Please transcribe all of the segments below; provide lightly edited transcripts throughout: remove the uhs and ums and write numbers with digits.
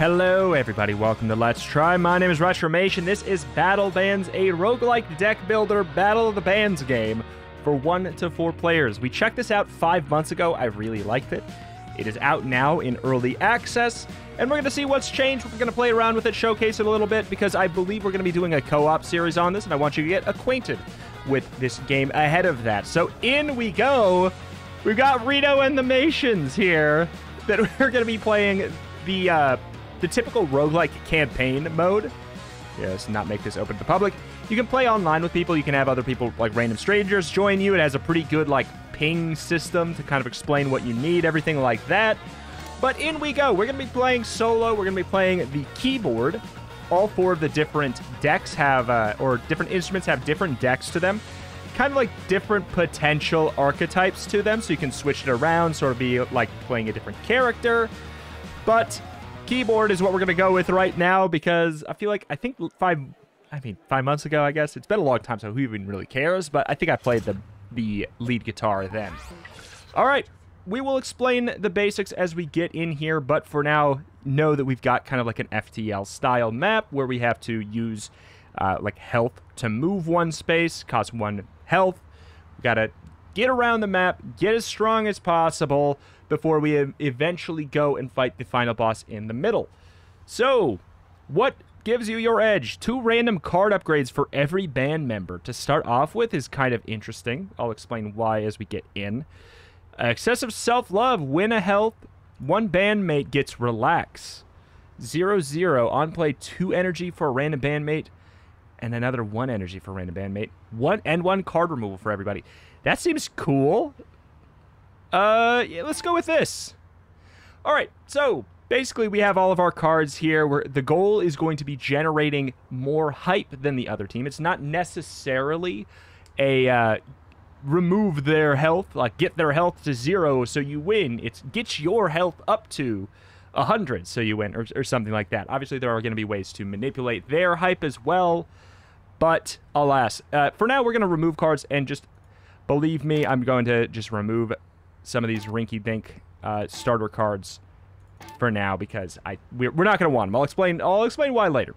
Hello everybody, welcome to Let's Try. My name is RetroMation. This is Battle Bands, a roguelike deck builder Battle of the Bands game for 1 to 4 players. We checked this out 5 months ago. I really liked it. It is out now in early access, and we're going to see what's changed. We're going to play around with it, showcase it a little bit, because I believe we're going to be doing a co-op series on this, and I want you to get acquainted with this game ahead of that. So in we go. We've got Rito and the Nations here that we're going to be playing the typical roguelike campaign mode. Yes, not make this open to the public. You can play online with people. You can have other people, like random strangers, join you. It has a pretty good, like, ping system to kind of explain what you need, everything like that. But in we go. We're going to be playing solo. We're going to be playing the keyboard. All four of the different decks have, or different instruments have different decks to them. Kind of like different potential archetypes to them, so you can switch it around, sort of be like playing a different character. But keyboard is what we're going to go with right now, because I feel like, I think 5 months ago, I guess. It's been a long time, so who even really cares? But I think I played the lead guitar then. All right, we will explain the basics as we get in here, but for now, know that we've got kind of like an FTL-style map where we have to use, like, health to move one space, cost one health. We've got to get around the map, get as strong as possible, before we eventually go and fight the final boss in the middle. So, what gives you your edge? 2 random card upgrades for every band member to start off with is kind of interesting. I'll explain why as we get in. Excessive self-love, win a health. 1 bandmate gets relax. 0/0 on play, 2 energy for a random bandmate, and another 1 energy for a random bandmate. 1 and 1 card removal for everybody. That seems cool. Yeah, let's go with this. All right, so basically we have all of our cards here. The goal is going to be generating more hype than the other team. It's not necessarily a remove their health, like get their health to 0 so you win. It's get your health up to 100 so you win, or something like that. Obviously, there are going to be ways to manipulate their hype as well, but alas, for now, we're going to remove cards, and just believe me, I'm going to just remove some of these rinky-dink starter cards for now, because we're not going to want them. I'll explain why later.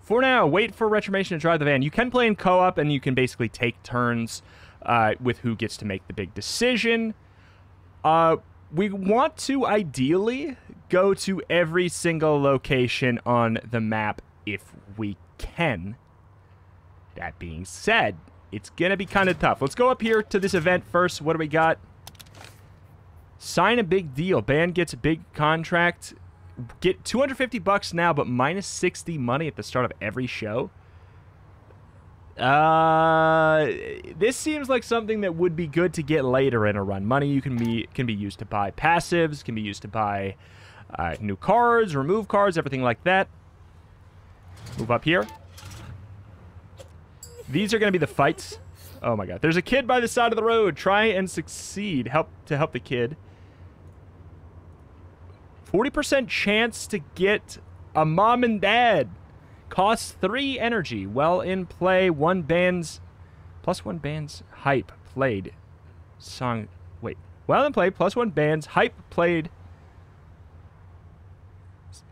For now, wait for RetroMation to drive the van. You can play in co-op, and you can basically take turns with who gets to make the big decision. We want to ideally go to every single location on the map if we can. That being said, it's going to be kind of tough. Let's go up here to this event first. What do we got? Sign a big deal. Band gets a big contract. Get 250 bucks now, but minus 60 money at the start of every show. This seems like something that would be good to get later in a run. Money you can be used to buy passives, can be used to buy new cards, remove cards, everything like that. Move up here. These are going to be the fights. Oh my god. There's a kid by the side of the road. Try and succeed. Help the kid. 40% chance to get a mom and dad. Costs 3 energy. Well in play. Plus one band's hype played. Song. Wait. Well in play. Plus one band's hype played.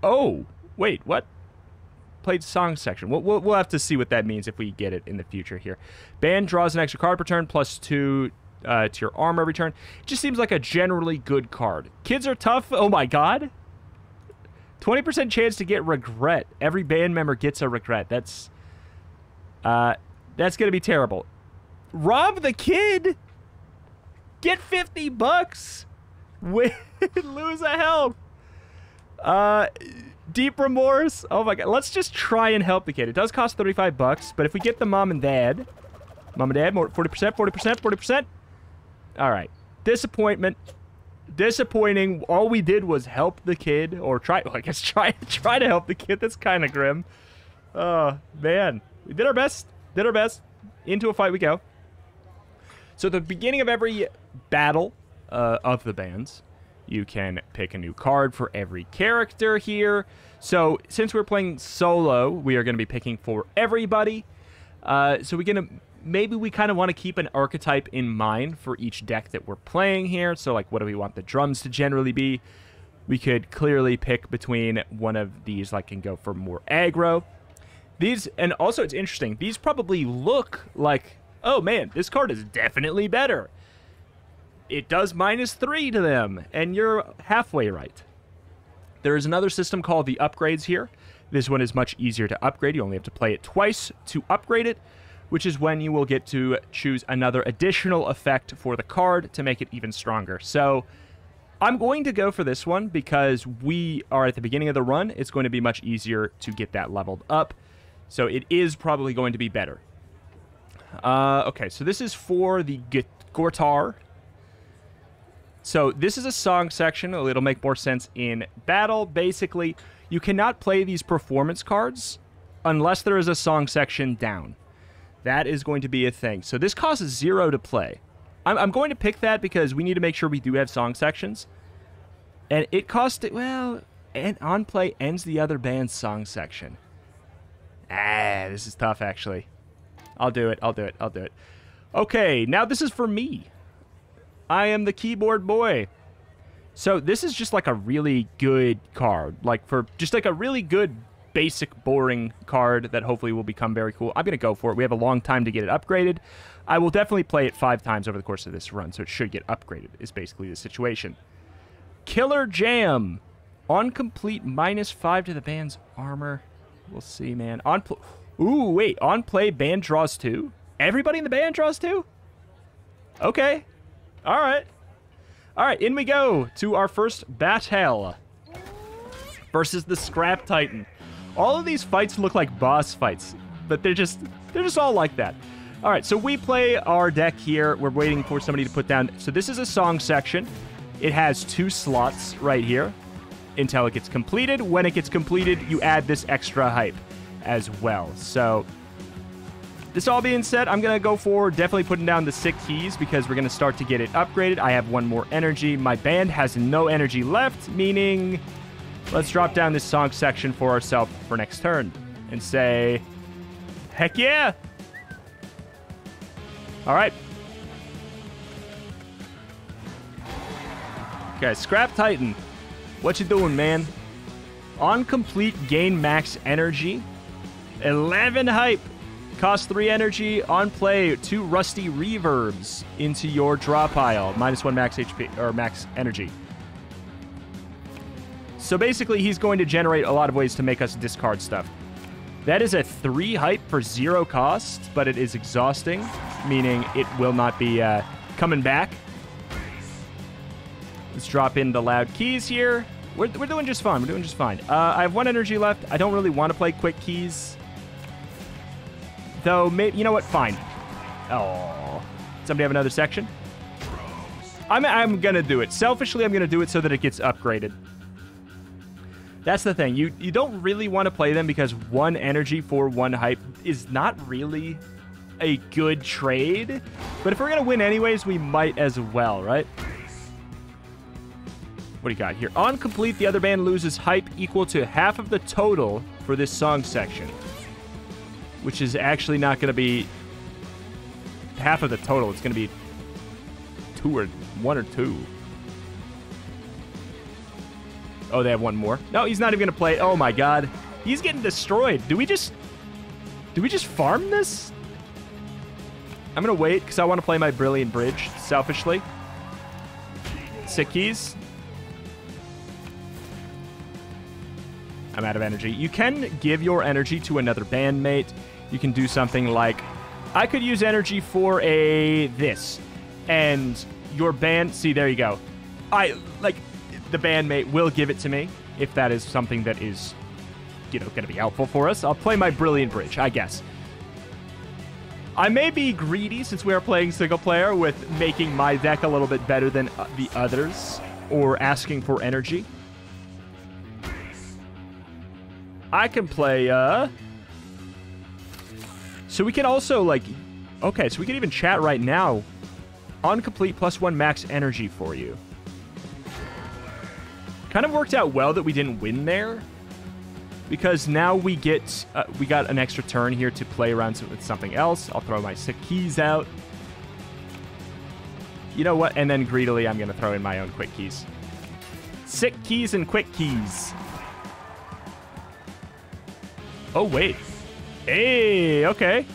Oh. Wait. What? Played song section. We'll have to see what that means if we get it in the future here. Band draws an extra card per turn, plus 2 to your armor every turn. It just seems like a generally good card. Kids are tough. Oh my god. 20% chance to get regret. Every band member gets a regret. That's gonna be terrible. Rob the kid. Get 50 bucks. Win. Lose a health. Deep remorse. Oh my god. Let's just try and help the kid. It does cost 35 bucks, but if we get the mom and dad, more 40%, 40%, 40%. All right. Disappointment. Disappointing. All we did was help the kid, or try. Well, I guess try to help the kid. That's kind of grim. Oh man, we did our best. Did our best. Into a fight we go. So at the beginning of every battle of the bands, you can pick a new card for every character here. So since we're playing solo, we are going to be picking for everybody. So we're going to, maybe we kind of want to keep an archetype in mind for each deck that we're playing here. So like, what do we want the drums to generally be? we could clearly pick between one of these, like, and go for more aggro. These, and also it's interesting, these probably look like, oh man, this card is definitely better. It does -3 to them, and you're halfway right. There is another system called the upgrades here. This one is much easier to upgrade. You only have to play it twice to upgrade it, which is when you will get to choose another additional effect for the card to make it even stronger. So I'm going to go for this one because we are at the beginning of the run. It's going to be much easier to get that leveled up. So it is probably going to be better. Okay, so this is for the Gortar. So this is a song section. It'll make more sense in battle, basically. You cannot play these performance cards unless there is a song section down. That is going to be a thing. So this costs 0 to play. I'm going to pick that because we need to make sure we do have song sections. And it costs, well, and on play ends the other band's song section. Ah, this is tough, actually. I'll do it. Okay, now this is for me. I am the keyboard boy. So this is just like a really good card. Like for just like a really good basic boring card that hopefully will become very cool. I'm going to go for it. We have a long time to get it upgraded. I will definitely play it 5 times over the course of this run, so it should get upgraded is basically the situation. Killer Jam. On complete, -5 to the band's armor. We'll see, man. On play. Ooh, wait. On play, band draws 2? Everybody in the band draws 2? Okay. All right. All right, in we go to our first battle versus the Scrap Titan. All of these fights look like boss fights, but they're just all like that. All right, so we play our deck here. We're waiting for somebody to put down. So this is a song section. It has 2 slots right here until it gets completed. When it gets completed, you add this extra hype as well. So this all being said, I'm going to go for definitely putting down the 6 keys because we're going to start to get it upgraded. I have 1 more energy. My band has no energy left, meaning... Let's drop down this song section for ourselves for next turn and say, heck yeah. All right. Okay, Scrap Titan. What you doing, man? On complete, gain max energy. 11 hype. Cost 3 energy. On play, 2 rusty reverbs into your draw pile. -1 max HP or max energy. So basically, he's going to generate a lot of ways to make us discard stuff. That is a 3 hype for 0 cost, but it is exhausting, meaning it will not be coming back. Let's drop in the loud keys here. We're doing just fine. We're doing just fine. I have 1 energy left. I don't really want to play quick keys. Though, maybe, you know what? Fine. Oh, somebody have another section? I'm going to do it. Selfishly, I'm going to do it so that it gets upgraded. That's the thing. You don't really want to play them because 1 energy for 1 hype is not really a good trade. But if we're going to win anyways, we might as well, right? What do you got here? On complete, the other band loses hype equal to half of the total for this song section. Which is actually not going to be half of the total. It's going to be 2 or 1 or 2. Oh, they have 1 more. No, he's not even gonna play. Oh my god, he's getting destroyed. Do we just farm this? I'm gonna wait because I want to play my Brilliant Bridge selfishly. 6 keys. I'm out of energy. You can give your energy to another bandmate. You can do something like, I could use energy for a this, and your band. See, there you go. The bandmate will give it to me if that is something that is, you know, going to be helpful for us. I'll play my Brilliant Bridge, I guess. I may be greedy since we are playing single player with making my deck a little bit better than the others or asking for energy. I can play, So we can also, like... Okay, so we can even chat right now. On complete, +1 max energy for you. Kind of worked out well that we didn't win there because now we get we got an extra turn here to play around with something else. I'll throw my 6 keys out. You know what? And then greedily, I'm going to throw in my own quick keys. Sick keys and quick keys. Oh, wait. Hey, okay.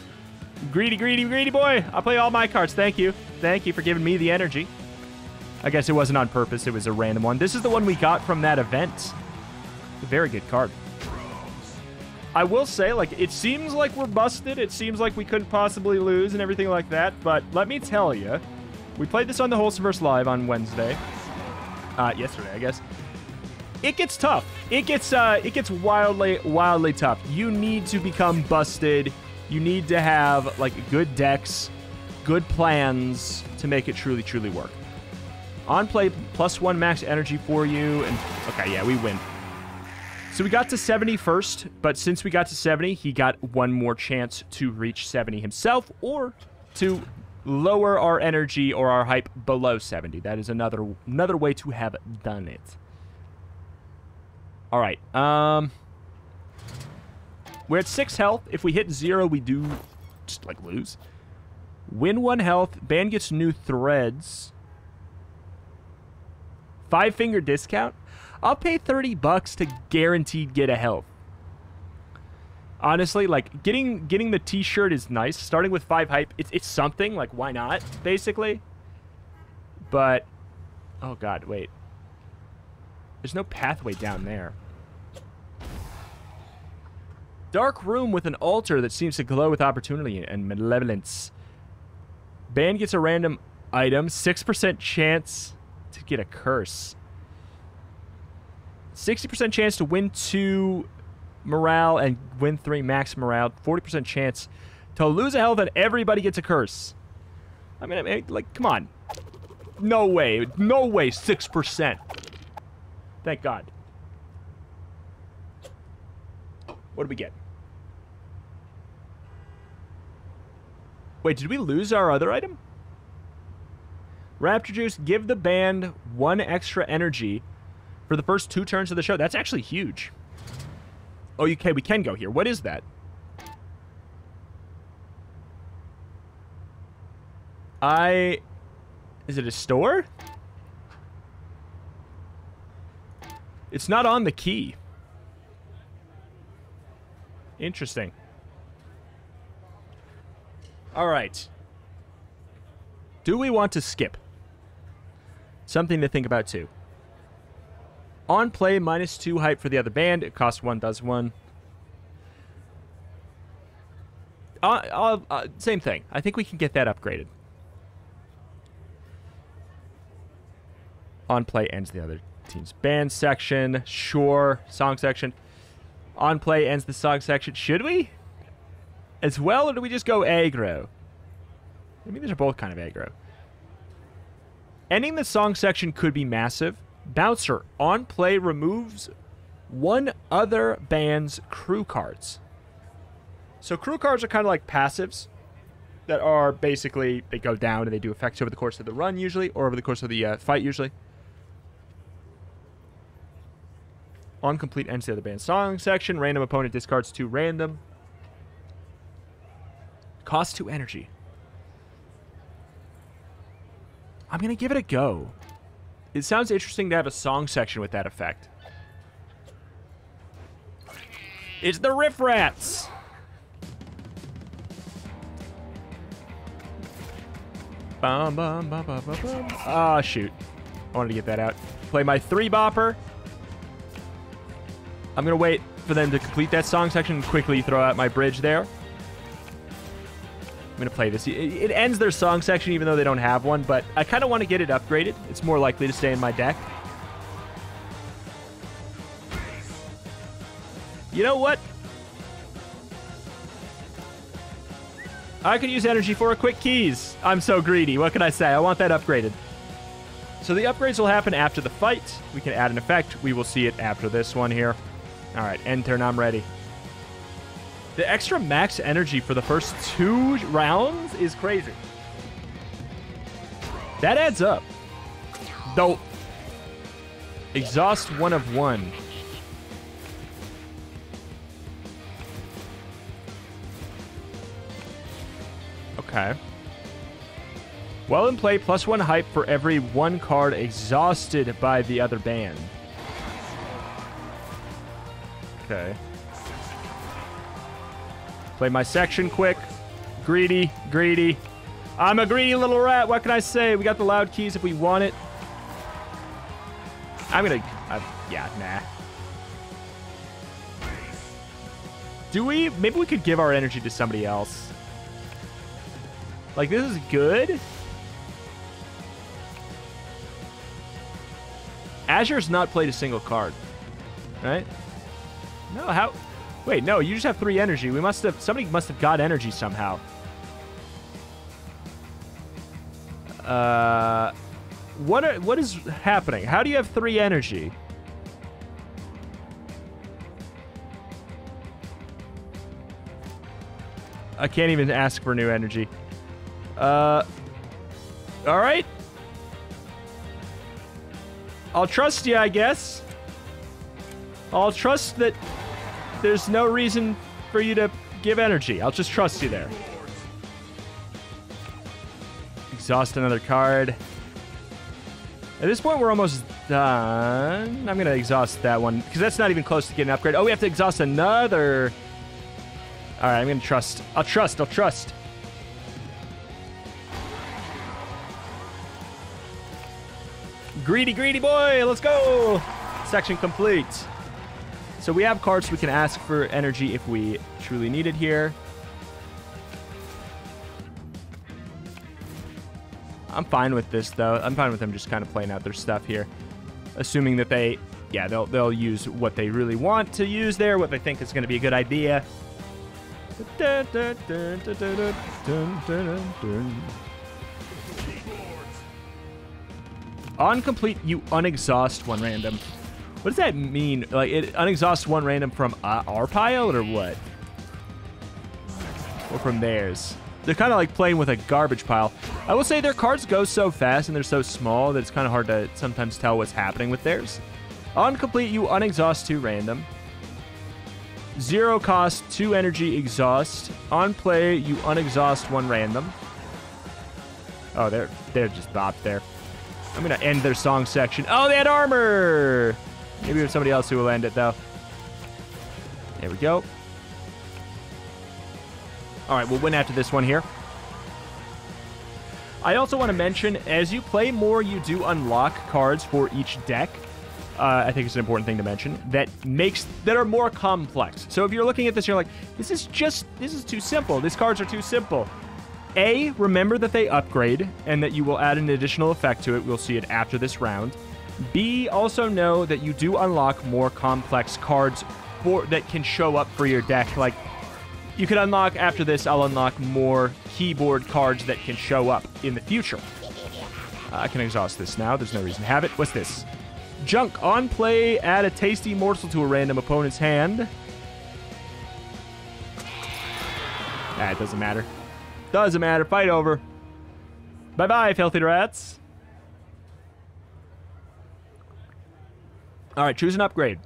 Greedy, greedy, greedy boy. I'll play all my cards. Thank you. Thank you for giving me the energy. I guess it wasn't on purpose. It was a random one. This is the one we got from that event. A very good card. I will say, like, it seems like we're busted. It seems like we couldn't possibly lose and everything like that. But let me tell you, we played this on the Wholesomeverse Live on Wednesday. Yesterday, I guess. It gets tough. It gets wildly, wildly tough. You need to become busted. You need to have, like, good decks, good plans to make it truly, truly work. On play, +1 max energy for you. And okay, yeah, we win. So we got to 70 first, but since we got to 70, he got one more chance to reach 70 himself or to lower our energy or our hype below 70. That is another way to have done it. All right. We're at 6 health. If we hit 0, we do just, like, lose. Win 1 health. Band gets new threads. 5-finger discount. I'll pay $30 to guaranteed get a health. Honestly, like, getting the t-shirt is nice. Starting with 5 hype, it's something. Like, why not, basically? But, oh god, wait. There's no pathway down there. Dark room with an altar that seems to glow with opportunity and malevolence. Band gets a random item. 6% chance to get a curse. 60% chance to win 2 morale and win 3 max morale. 40% chance to lose a health and everybody gets a curse. I mean, like, come on. No way. No way. 6%. Thank God. What did we get? Wait, did we lose our other item? Raptor Juice, give the band 1 extra energy for the first 2 turns of the show. That's actually huge. Oh, okay, we can go here. What is that? Is it a store? It's not on the key. Interesting. All right. Do we want to skip? Something to think about, too. On play, -2 hype for the other band. It costs 1, does 1. Same thing. I think we can get that upgraded. On play ends the other team's band section. Sure. Song section. On play ends the song section. Should we? As well, or do we just go aggro? I mean, these are both kind of aggro. Ending the song section could be massive. Bouncer, on play, removes 1 other band's crew cards. So crew cards are kind of like passives that are basically, they go down and they do effects over the course of the run usually, or over the course of the fight usually. On complete ends the other band's song section. Random opponent discards 2 random. Cost 2 energy. I'm going to give it a go. It sounds interesting to have a song section with that effect. It's the Riff Rats! Bum, bum, bum, bum, bum, bum. Ah, shoot. I wanted to get that out. Play my 3 bopper. I'm going to wait for them to complete that song section and quickly throw out my bridge there. I'm going to play this. It ends their song section even though they don't have one, but I kind of want to get it upgraded. It's more likely to stay in my deck. You know what? I could use energy for a quick keys. I'm so greedy. What can I say? I want that upgraded. So the upgrades will happen after the fight. We can add an effect. We will see it after this one here. All right, end turn. I'm ready. The extra max energy for the first 2 rounds is crazy. That adds up. Dope. Exhaust 1 of 1. Okay. Well in play, +1 hype for every 1 card exhausted by the other band. Okay. Play my section quick. Greedy, greedy. I'm a greedy little rat. What can I say? We got the loud keys if we want it. I'm gonna... yeah, nah. Do we... Maybe we could give our energy to somebody else. Like, this is good. Azure's not played a single card. Right? No, how... Wait, no, you just have 3 energy. We must have... Somebody must have got energy somehow. What is happening? How do you have 3 energy? I can't even ask for new energy. All right. I'll trust you, I guess. I'll trust that there's no reason for you to give energy. I'll just trust you there. Exhaust another card. At this point, we're almost done. I'm going to exhaust that one, because that's not even close to getting an upgrade. Oh, we have to exhaust another. All right, I'm going to trust. I'll trust. I'll trust. Greedy, greedy boy. Let's go. Section complete. So we have cards we can ask for energy if we truly need it here. I'm fine with this, though. I'm fine with them just kind of playing out their stuff here. Assuming that they... Yeah, they'll use what they really want to use there, what they think is going to be a good idea. On complete, you unexhaust one random. What does that mean? Like, it unexhausts one random from our pile, or what? Or from theirs? They're kind of like playing with a garbage pile. I will say their cards go so fast and they're so small that it's kind of hard to sometimes tell what's happening with theirs. On complete, you unexhaust 2 random. 0 cost, 2 energy, exhaust. On play, you unexhaust 1 random. Oh, they're just bopped there. I'm going to end their song section. Oh, they had armor! Maybe we have somebody else who will end it, though. There we go. All right, we'll win after this one here. I also want to mention, as you play more, you do unlock cards for each deck. I think it's an important thing to mention that are more complex. So if you're looking at this, you're like, this is too simple. These cards are too simple. A, remember that they upgrade and that you will add an additional effect to it. We'll see it after this round. B, also know that you do unlock more complex cards that can show up for your deck, like. You can unlock, after this, I'll unlock more keyboard cards that can show up in the future. I can exhaust this now. There's no reason to have it. What's this? Junk. On play, add a tasty morsel to a random opponent's hand. Ah, it doesn't matter. Doesn't matter. Fight over. Bye-bye, filthy rats. All right, choose an upgrade.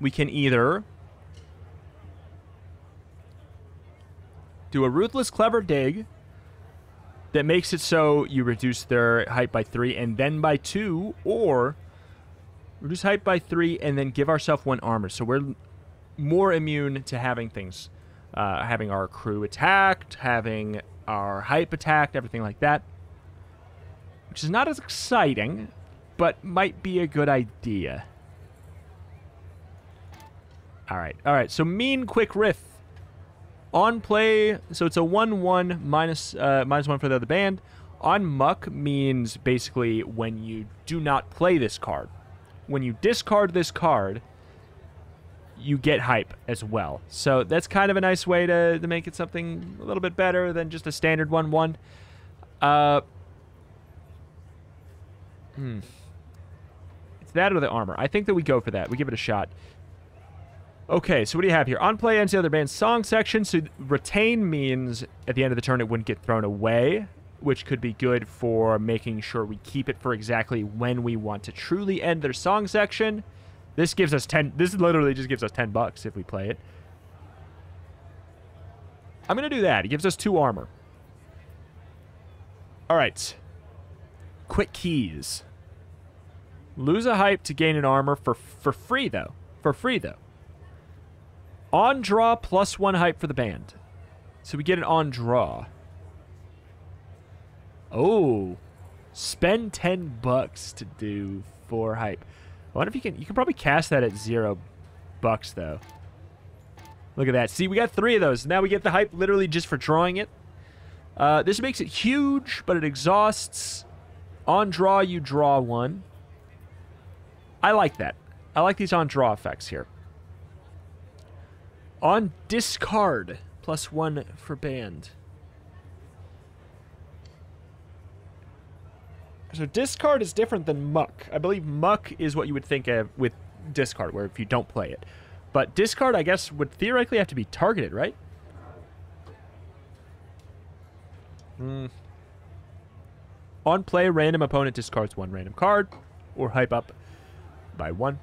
We can either... do a ruthless, clever dig that makes it so you reduce their hype by 3 and then by 2, or reduce hype by 3 and then give ourselves 1 armor. So we're more immune to having things, having our crew attacked, having our hype attacked, everything like that, which is not as exciting, but might be a good idea. All right, so mean quick riff. On play, so it's a 1-1 minus 1 for the other band. On muck means basically when you do not play this card. When you discard this card, you get hype as well. So that's kind of a nice way to make it something a little bit better than just a standard 1-1. It's that or the armor. I think that we go for that. We give it a shot. Okay, so what do you have here? On play ends the other band's song section, so retain means at the end of the turn it wouldn't get thrown away, which could be good for making sure we keep it for exactly when we want to truly end their song section. This gives us 10... This literally just gives us $10 if we play it. I'm going to do that. It gives us 2 armor. All right. Quick keys. Lose a hype to gain an armor for free, though. On draw plus one hype for the band. So we get an on draw. Oh. Spend $10 to do 4 hype. I wonder if you can probably cast that at $0 though. Look at that. See, we got 3 of those. Now we get the hype literally just for drawing it. This makes it huge, but it exhausts. On draw, you draw 1. I like that. I like these on draw effects here. On discard, plus 1 for band. So discard is different than muck. I believe muck is what you would think of with discard, where if you don't play it. But discard, I guess, would theoretically have to be targeted, right? Hmm. On play, random opponent discards 1 random card, or hype up by 1.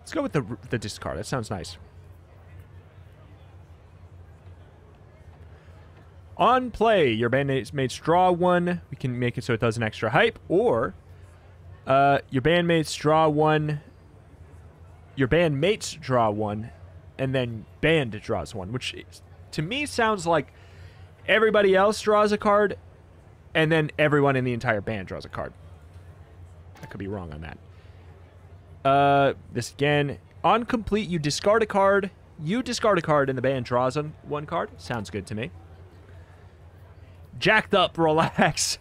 Let's go with the discard. That sounds nice. On play, your bandmates draw 1. We can make it so it does an extra hype, or your bandmates draw 1. Your bandmates draw 1, and then band draws 1, which is, to me sounds like everybody else draws a card, and then everyone in the entire band draws a card. I could be wrong on that. This again. On complete, you discard a card. You discard a card, and the band draws on 1 card. Sounds good to me. Jacked up, relax.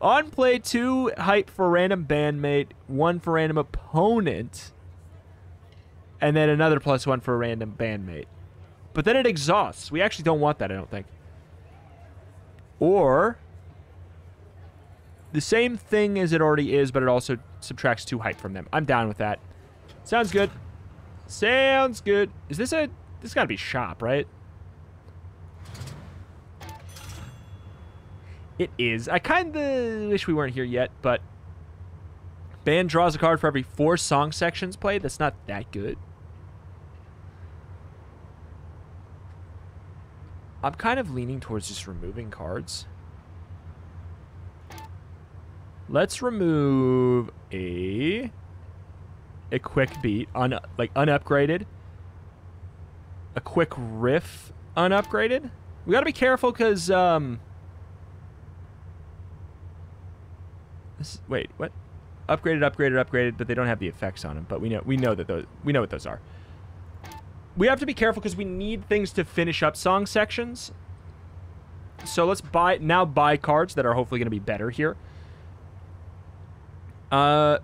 On play, 2 hype for random bandmate, 1 for random opponent, and then another plus 1 for a random bandmate. But then it exhausts. We actually don't want that, I don't think. Or the same thing as it already is, but it also subtracts 2 hype from them. I'm down with that. Sounds good. Sounds good. Is this a... This has got to be shop, right? It is. I kind of wish we weren't here yet, but... Band draws a card for every 4 song sections played. That's not that good. I'm kind of leaning towards just removing cards. Let's remove a quick beat, unupgraded. A quick riff, unupgraded. We gotta be careful because, wait, what? Upgraded, upgraded, upgraded, but they don't have the effects on them. But we know that those, we know what those are. We have to be careful because we need things to finish up song sections. So let's buy cards that are hopefully going to be better here. We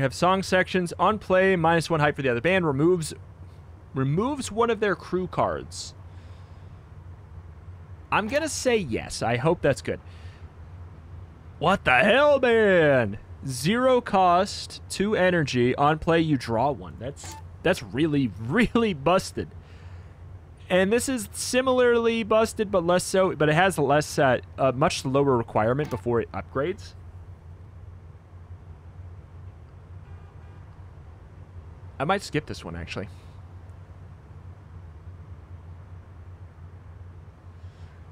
have song sections. On play, minus 1 hype for the other band. Removes 1 of their crew cards. I'm going to say yes. I hope that's good. What the hell, man? 0 cost, 2 energy. On play, you draw 1. That's really, really busted. And this is similarly busted, but less so. But it has less, a much lower requirement before it upgrades. I might skip this one, actually.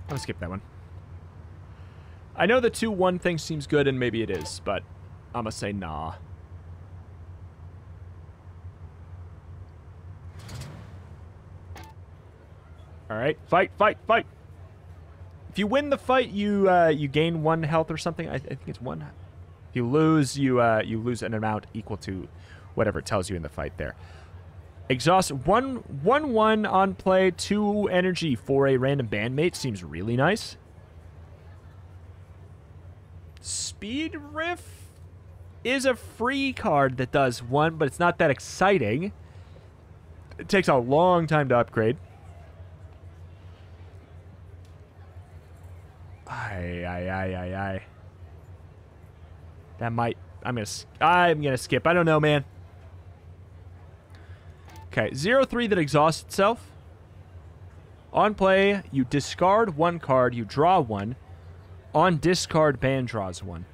I'm gonna skip that one. I know the 2-1 thing seems good, and maybe it is, but I'm gonna say nah. All right, fight, fight, fight. If you win the fight, you gain 1 health or something. I think it's 1. If you lose, you lose an amount equal to whatever it tells you in the fight there. Exhaust 1/1 on play, 2 energy for a random bandmate seems really nice. Speed Riff is a free card that does 1, but it's not that exciting. It takes a long time to upgrade. Aye. That might... I'm gonna skip. I don't know, man. Okay, 0-3 that exhausts itself. On play, you discard 1 card, you draw 1. On discard, band draws 1.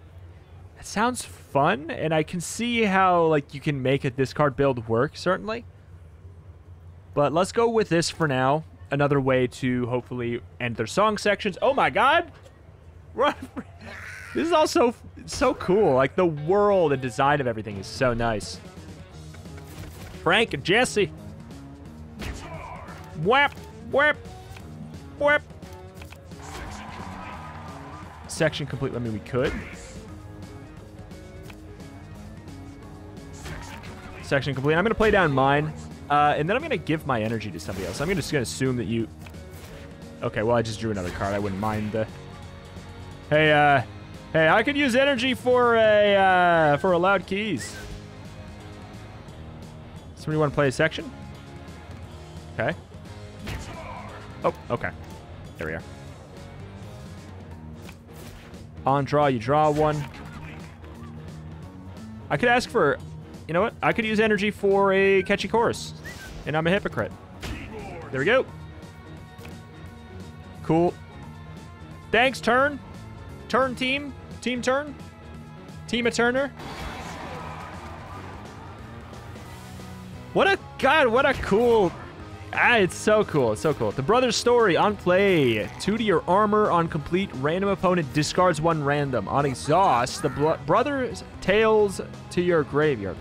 That sounds fun, and I can see how like you can make a discard build work, certainly. But let's go with this for now. Another way to hopefully end their song sections. Oh my god! This is also so cool. Like, the world and design of everything is so nice. Frank and Jesse. Whap, whap, whap. Section complete. I mean, we could. Section complete. I'm going to play down mine, and then I'm going to give my energy to somebody else. I'm just going to assume that you... Okay, well, I just drew another card. I wouldn't mind the... Hey, hey, I could use energy for a loud keys. Somebody want to play a section? Okay. Oh, okay. There we are. On draw, you draw one. I could ask for... You know what? I could use energy for a catchy chorus, and I'm a hypocrite. There we go. Cool. Thanks, turn. Turn team. Team turn. Team a turner. What a... God, what a cool... Ah, it's so cool. It's so cool. The Brother's Story on play. 2 to your armor on complete. Random opponent discards one random. On exhaust, the Brother's tails to your graveyard.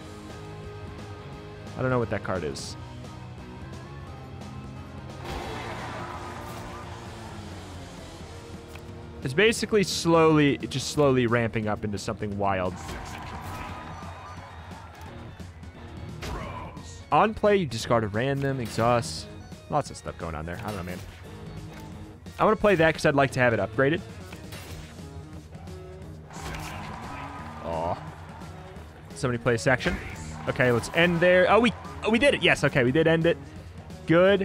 I don't know what that card is. It's basically just slowly ramping up into something wild. On play, you discard a random, exhaust. Lots of stuff going on there. I don't know, man. I want to play that because I'd like to have it upgraded. Oh. Somebody play a section. Okay, let's end there. Oh, we did it. Yes, okay, we did end it. Good.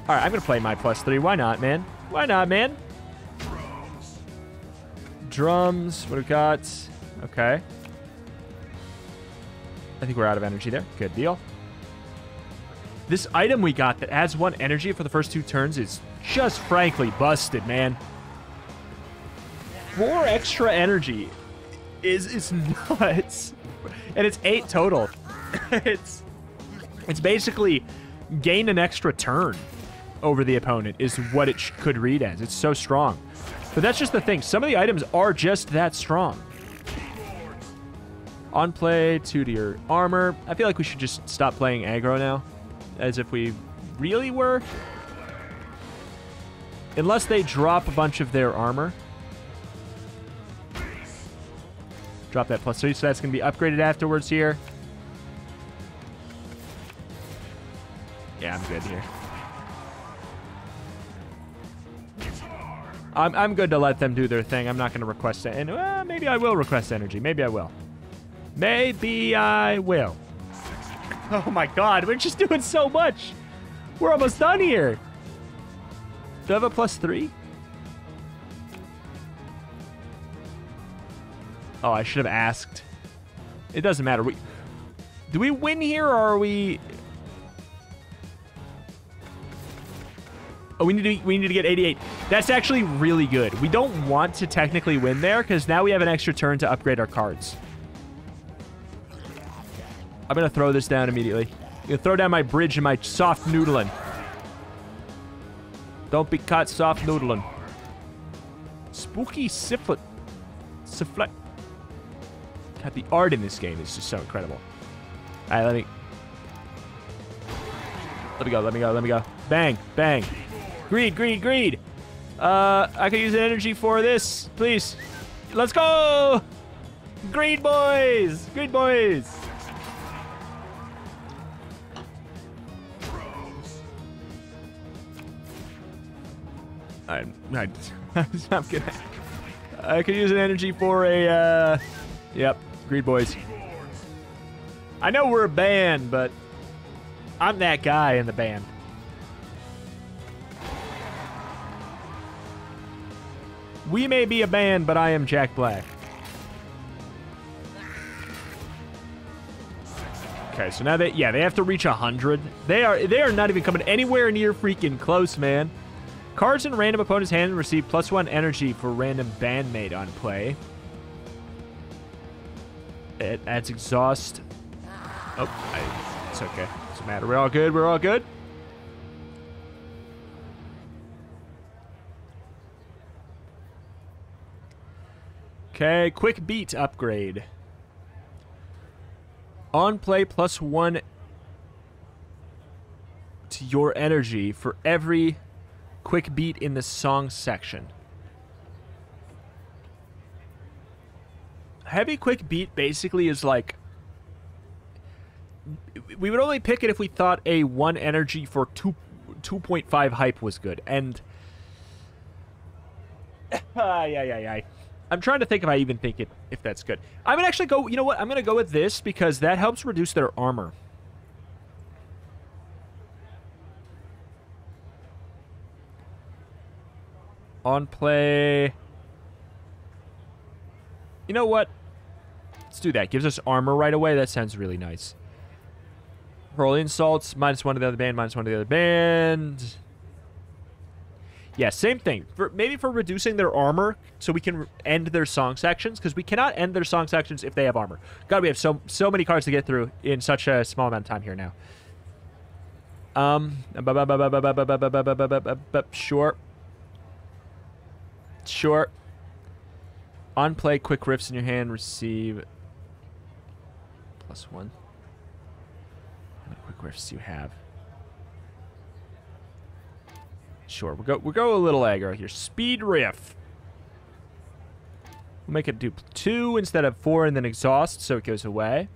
All right, I'm going to play my +3. Why not, man? Why not, man? Drums. What do we got? Okay. I think we're out of energy there. Good deal. This item we got that adds 1 energy for the first 2 turns is just frankly busted, man. 4 extra energy. It's nuts, and it's 8 total. It's basically gain an extra turn over the opponent is what it could read as. It's so strong, but that's just the thing. Some of the items are just that strong. On play, 2 to your armor. I feel like we should just stop playing aggro now, as if we really were, unless they drop a bunch of their armor. Drop that +3, so that's going to be upgraded afterwards here. Yeah, I'm good here. I'm good to let them do their thing. I'm not going to request it. And maybe I will request energy. Maybe I will. Maybe I will. Oh my god, we're just doing so much. We're almost done here. Do I have a +3? Oh, I should have asked. It doesn't matter. Do we win here, or are we... Oh, we need to get 88. That's actually really good. We don't want to technically win there, because now we have an extra turn to upgrade our cards. I'm going to throw this down immediately. I'm going to throw down my bridge and my soft noodling. Don't be caught soft noodling. Spooky Sifflet. Sifflet. God, the art in this game is just so incredible. All right, let me go. Bang, bang. Greed. I could use energy for this, please. Let's go! Greed boys! Greed boys! I'm kidding. I could use an energy for a, yep, greed boys. I know we're a band, but I'm that guy in the band. We may be a band, but I am Jack Black. Okay, so now that, yeah, they have to reach 100. They are not even coming anywhere near freaking close, man. Cards in random opponent's hand receive +1 energy for random bandmate on play. It adds exhaust. Oh, it's okay. Doesn't matter. We're all good. We're all good. Okay, quick beat upgrade. On play +1 increase your energy for every quick beat in the song section. Heavy quick beat basically is like... we would only pick it if we thought a 1 energy for 2.5 hype was good. And... I'm trying to think if I even think it, if that's good. I'm going to actually go... you know what? I'm going to go with this because that helps reduce their armor. On play... you know what? Let's do that. Gives us armor right away. That sounds really nice. Roll insults. Minus one to the other band. Minus one to the other band. Yeah, same thing. Maybe for reducing their armor so we can end their song sections, because we cannot end their song sections if they have armor. God, we have so many cards to get through in such a small amount of time here now. Sure. On play, quick riffs in your hand, receive +1. How many quick riffs do you have? Sure, we'll go a little aggro here. Speed riff. We'll make it do 2 instead of 4 and then exhaust so it goes away.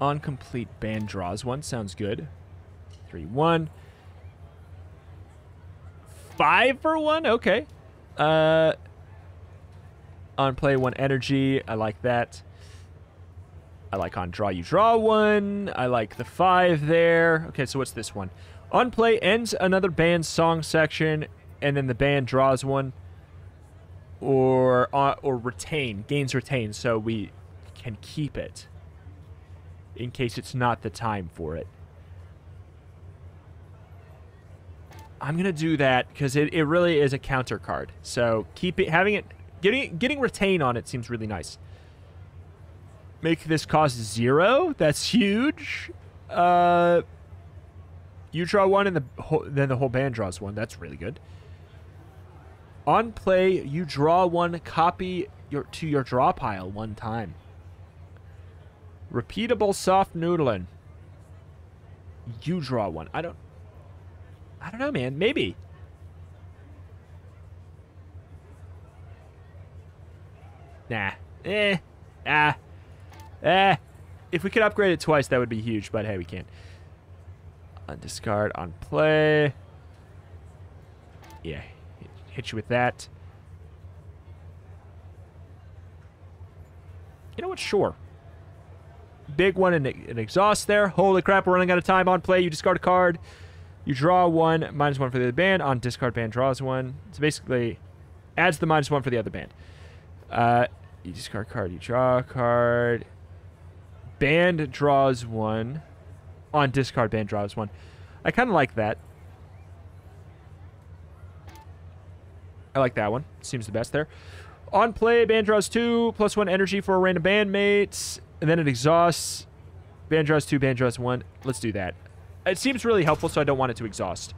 On complete band draws 1, sounds good. 3-1. 5 for 1? Okay. On play 1 energy. I like that. I like on draw you draw 1. I like the 5 there. Okay, so what's this one? On play ends another band's song section, and then the band draws 1. Or retain. Gains retain, so we can keep it in case it's not the time for it. I'm going to do that because it really is a counter card. So keep it, having it, getting retain on it seems really nice. Make this cost 0. That's huge. You draw 1 and then the whole band draws 1. That's really good. On play, you draw 1, copy to your draw pile 1 time. Repeatable soft noodling. You draw 1. I don't know, man. Maybe. Nah. If we could upgrade it twice, that would be huge, but hey, we can't. On discard, on play. Yeah. Hit you with that. You know what? Sure. Big one and an exhaust there. Holy crap, we're running out of time. On play, you discard a card. You draw 1, -1 for the other band. On discard, band draws 1. So basically, adds the -1 for the other band. You discard card, you draw a card. Band draws 1. On discard, band draws 1. I kind of like that. I like that one. Seems the best there. On play, band draws 2, +1 energy for a random bandmate. And then it exhausts. Band draws 2, band draws 1. Let's do that. It seems really helpful, so I don't want it to exhaust.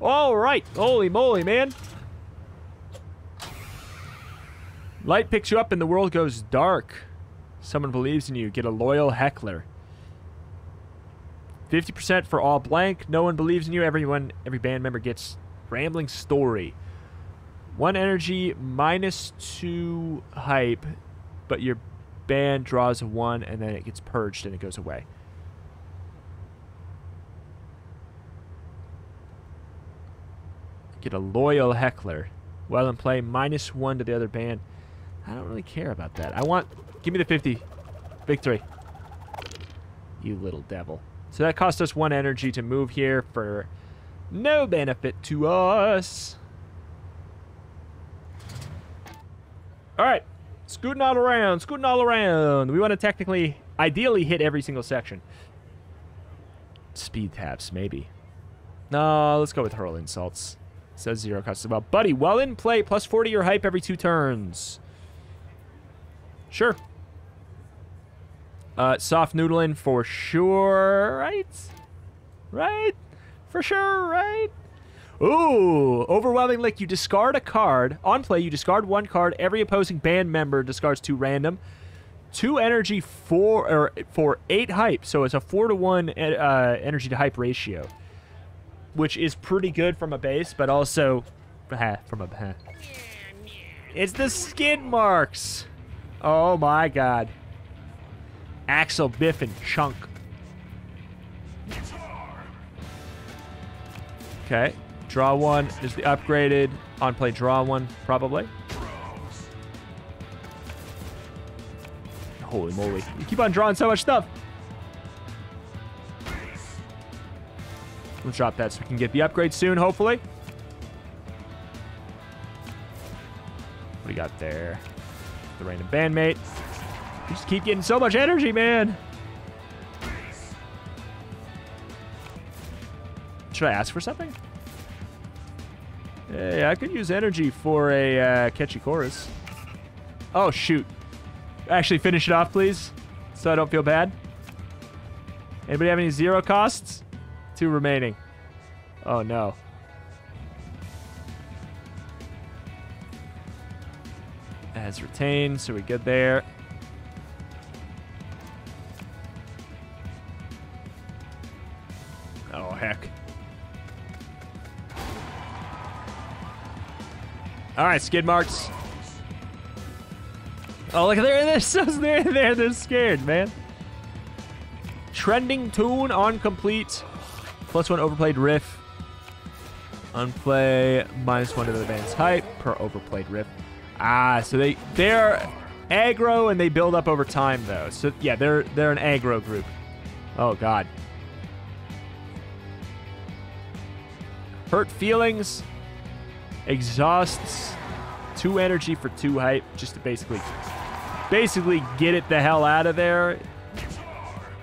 All right. Holy moly, man. Light picks you up and the world goes dark. Someone believes in you. Get a loyal heckler. 50% for all blank. No one believes in you. Every band member gets rambling story. 1 energy, -2 hype, but your band draws 1 and then it gets purged and it goes away. Get a loyal heckler. Well in play, -1 to the other band. I don't really care about that. Give me the 50. Victory. You little devil. So that cost us 1 energy to move here for no benefit to us. Alright. Scooting all around. Scooting all around. We want to technically, ideally hit every single section. Speed taps, maybe. No, let's go with hurl insults. So 0 cost as well. Buddy, well in play, +40 your hype every 2 turns. Sure. Soft noodling for sure, right? Right? For sure, right? Ooh, overwhelming lick. You discard a card. On play, you discard 1 card. Every opposing band member discards 2 random. 2 energy for 8 hype, so it's a 4-to-1 energy to hype ratio, which is pretty good from a base, but also it's the skid marks. Oh my god. Axel, Biff, and Chunk. Okay, draw one is the upgraded on play. Draw one, probably. Holy moly! You keep on drawing so much stuff. We'll drop that so we can get the upgrade soon, hopefully. What do you got there? The random bandmate. You just keep getting so much energy, man. Should I ask for something? Hey, I could use energy for a catchy chorus. Oh shoot. Actually, finish it off, please, so I don't feel bad. Anybody have any zero costs? 2 remaining. Oh, no. That's retained, so we good there. Oh, heck. All right, skid marks. Oh, look, they're so there. They're scared, man. Trending tune on complete. +1 overplayed riff. Unplay -1 to the band's hype per overplayed riff. Ah, so they're aggro and they build up over time though. So yeah, they're an aggro group. Oh god. Hurt feelings. Exhausts. 2 energy for 2 hype, just to basically get it the hell out of there.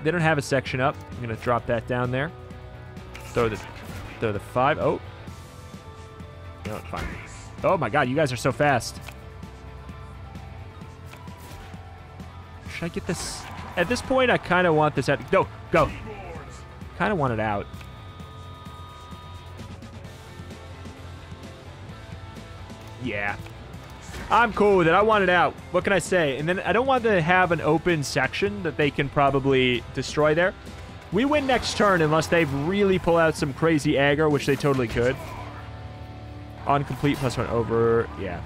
They don't have a section up. I'm gonna drop that down there. Throw the 5. Oh, no, it's fine. Oh my god, you guys are so fast. Should I get this? At this point, I kind of want this out. Go. Kind of want it out. Yeah. I'm cool with it. I want it out. What can I say? And then I don't want to have an open section that they can probably destroy there. We win next turn unless they really pull out some crazy aggro, which they totally could. On complete +1 over. Yeah.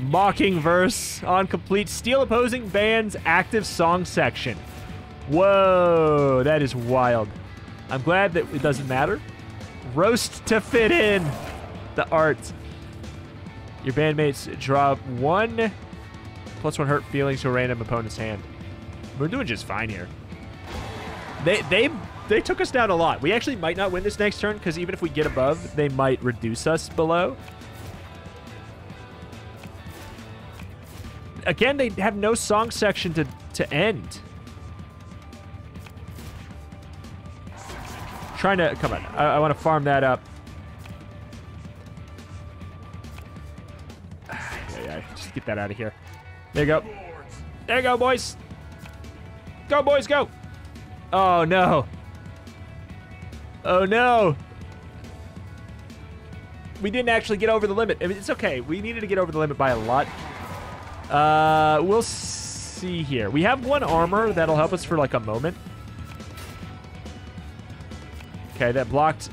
Mocking verse on complete. Steal opposing band's active song section. Whoa, that is wild. I'm glad that it doesn't matter. Roast to fit in the art. Your bandmates drop 1 +1 hurt feelings to a random opponent's hand. We're doing just fine here. They took us down a lot. We actually might not win this next turn because even if we get above, they might reduce us below. Again, they have no song section to end. Trying to come on. I want to farm that up. Just get that out of here. There you go. There you go, boys. Go, boys, go. Oh, no. Oh, no. We didn't actually get over the limit. I mean, it's okay. We needed to get over the limit by a lot. We'll see here. We have 1 armor that'll help us for, like, a moment. Okay, that blocked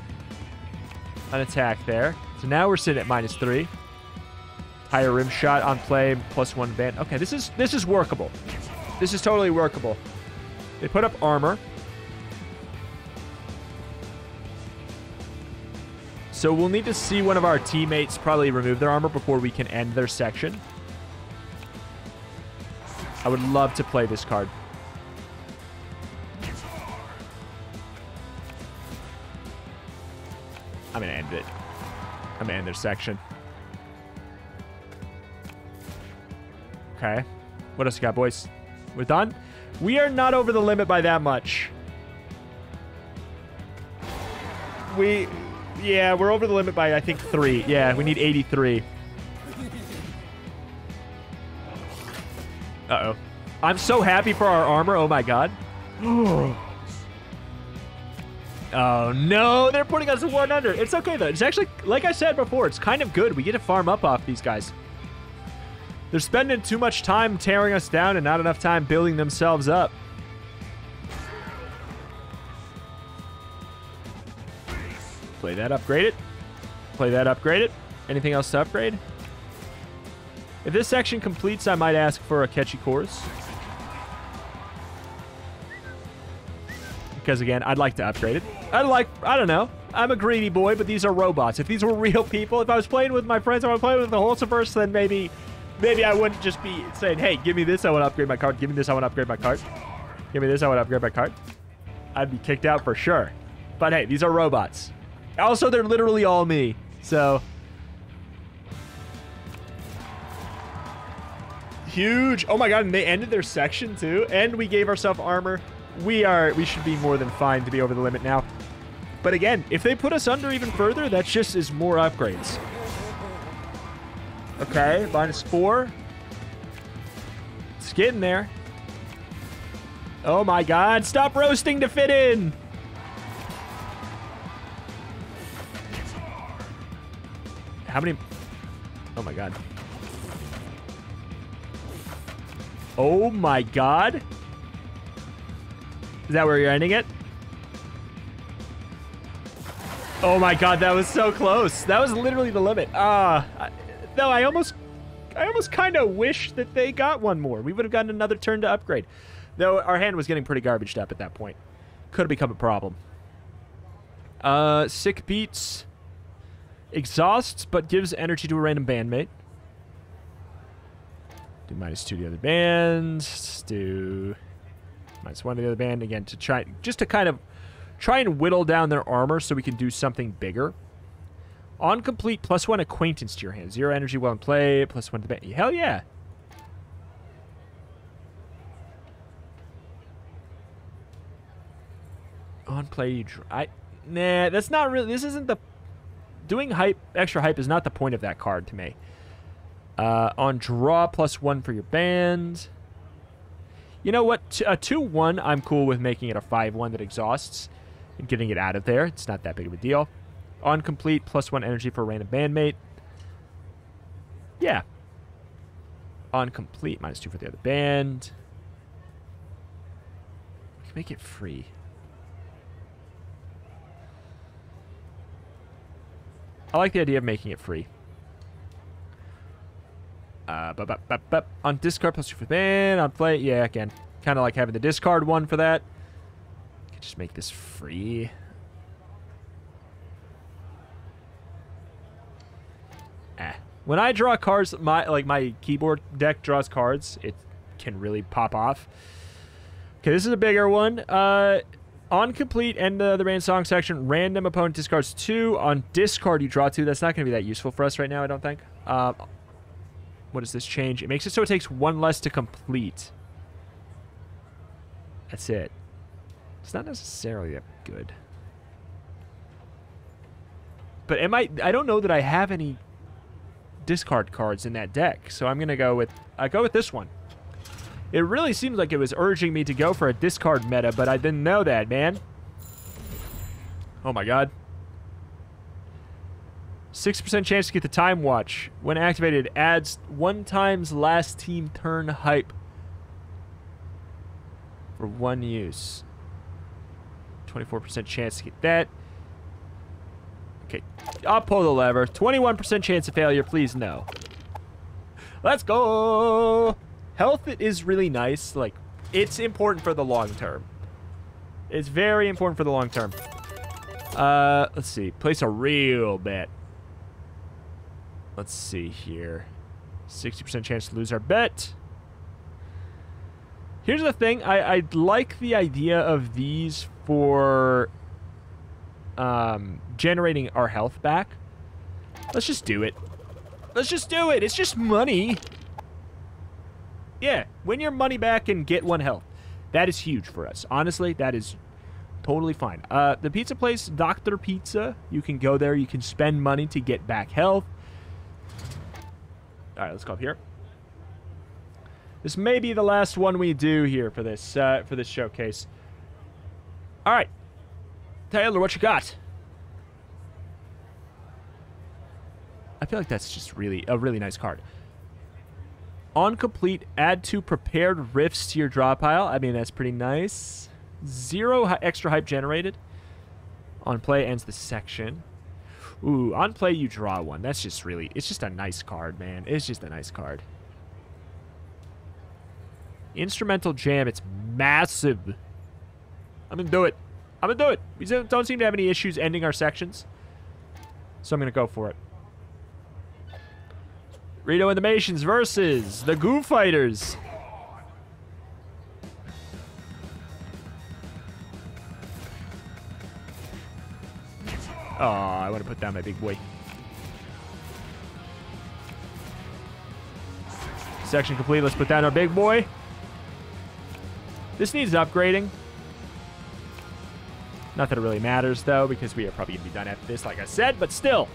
an attack there. So now we're sitting at -3. Higher rim shot on play +1 band. Okay, this is workable. This is totally workable. They put up armor. So we'll need to see one of our teammates probably remove their armor before we can end their section. I would love to play this card. I'm gonna end it. I'm gonna end their section. Okay. What else you got, boys? We're done? We are not over the limit by that much. We're over the limit by, I think, 3. Yeah, we need 83. Uh-oh. I'm so happy for our armor. Oh, my God. Oh, no. They're putting us 1 under. It's okay, though. It's actually, like I said before, it's kind of good. We get to farm up off these guys. They're spending too much time tearing us down and not enough time building themselves up. Play that, upgrade it. Play that, upgrade it. Anything else to upgrade? If this section completes, I might ask for a catchy chorus. Because again, I'd like to upgrade it. I don't know. I'm a greedy boy, but these are robots. If these were real people, if I was playing with my friends, if I was playing with the Wholesomeverse, then maybe I wouldn't just be saying, hey, give me this, I want to upgrade my cart. Give me this, I want to upgrade my cart. Give me this, I want to upgrade my cart. I'd be kicked out for sure. But hey, these are robots. Also, they're literally all me, so. Huge, oh my God, and they ended their section too, and we gave ourselves armor. We should be more than fine to be over the limit now. But again, if they put us under even further, that just is more upgrades. Okay, -4. Let's get in there. Oh my God, stop roasting to fit in. How many? Oh my God. Oh my God. Is that where you're ending it? Oh my God, that was so close. That was literally the limit. No, I almost kind of wish that they got one more. We would have gotten another turn to upgrade. Though our hand was getting pretty garbaged up at that point. Could have become a problem. Sick beats. Exhausts, but gives energy to a random bandmate. Do -2 to the other band. Let's do... -1 to the other band again to try just to kind of try and whittle down their armor so we can do something bigger. On complete, +1 acquaintance to your hand, 0 energy while in play, +1 to the band. Hell yeah! On play, you try. Nah, that's not really. This isn't the doing hype. Extra hype is not the point of that card to me. On draw, +1 for your band. You know what? A 2-1, I'm cool with making it a 5-1 that exhausts and getting it out of there. It's not that big of a deal. On complete, +1 energy for a random bandmate. Yeah. On complete, -2 for the other band. We can make it free. I like the idea of making it free. On discard, +2 for the band. On play, yeah, again. Kind of like having the discard one for that. I could just make this free. Eh. When I draw cards, my keyboard deck draws cards, it can really pop off. Okay, this is a bigger one. On complete, end of the band song section, random opponent discards 2. On discard, you draw 2. That's not going to be that useful for us right now, I don't think. What does this change? It makes it so it takes 1 less to complete. That's it. It's not necessarily that good. But I don't know that I have any discard cards in that deck, so I'm going to go with this one. It really seems like it was urging me to go for a discard meta, but I didn't know that, man. Oh my God. 6% chance to get the time watch. When activated, adds 1 times last team turn hype for 1 use. 24% chance to get that. Okay, I'll pull the lever. 21% chance of failure, please no. Let's go! Health is really nice. Like, it's important for the long term. It's very important for the long term. Let's see. Place a real bet. Let's see here. 60% chance to lose our bet. Here's the thing. I'd like the idea of these for generating our health back. Let's just do it. Let's just do it. It's just money. Yeah, win your money back and get 1 health. That is huge for us. Honestly, that is totally fine. The pizza place, Dr. Pizza. You can go there. You can spend money to get back health. All right, let's go up here. This may be the last one we do here for this showcase. All right, Taylor, what you got? I feel like that's just really a really nice card. On complete, add 2 prepared riffs to your draw pile. I mean, that's pretty nice. 0 extra hype generated. On play ends the section. Ooh, on play you draw 1. That's just really... It's just a nice card, man. It's just a nice card. Instrumental jam. It's massive. I'm going to do it. I'm going to do it. We don't seem to have any issues ending our sections. So I'm going to go for it. Rito and the Nations versus the Goo Fighters. Oh, I want to put down my big boy. Section complete. Let's put down our big boy. This needs upgrading. Not that it really matters, though, because we are probably going to be done after this, like I said, but still.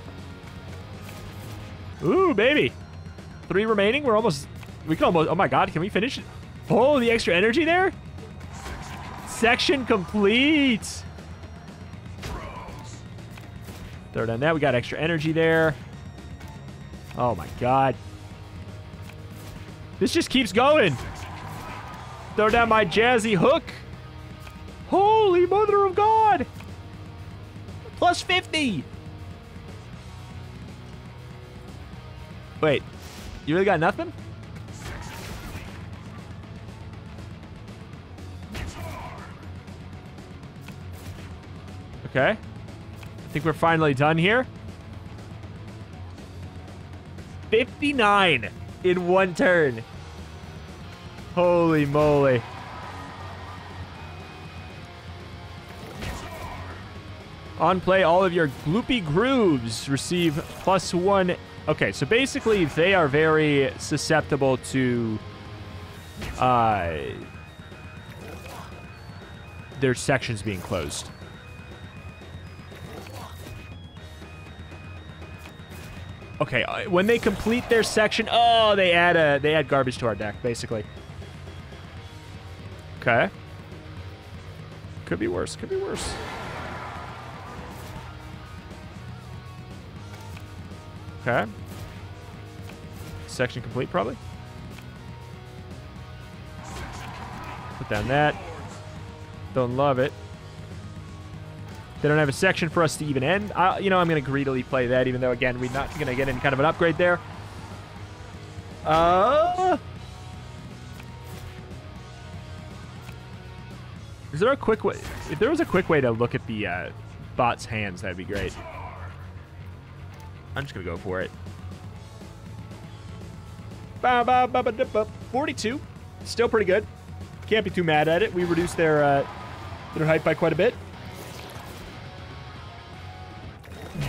Ooh, baby. 3 remaining. We're almost... We can almost... Oh, my God. Can we finish it? Oh, the extra energy there? Section complete. Third on that. We got extra energy there. Oh, my God. This just keeps going. Throw down my jazzy hook. Holy mother of God. Plus 50. Wait. You really got nothing? Okay. I think we're finally done here. 59 in 1 turn. Holy moly. On play, all of your gloopy grooves receive +1. Okay, so basically they are very susceptible to their sections being closed. Okay, when they complete their section, oh, they add garbage to our deck, basically. Okay. Could be worse. Could be worse. Okay. Section complete, probably. Put down that. Don't love it. They don't have a section for us to even end. I'm going to greedily play that, even though, again, we're not going to get any kind of an upgrade there. Is there a quick way? If there was a quick way to look at the bot's hands, that'd be great. I'm just going to go for it. 42. Still pretty good. Can't be too mad at it. We reduced their height by quite a bit.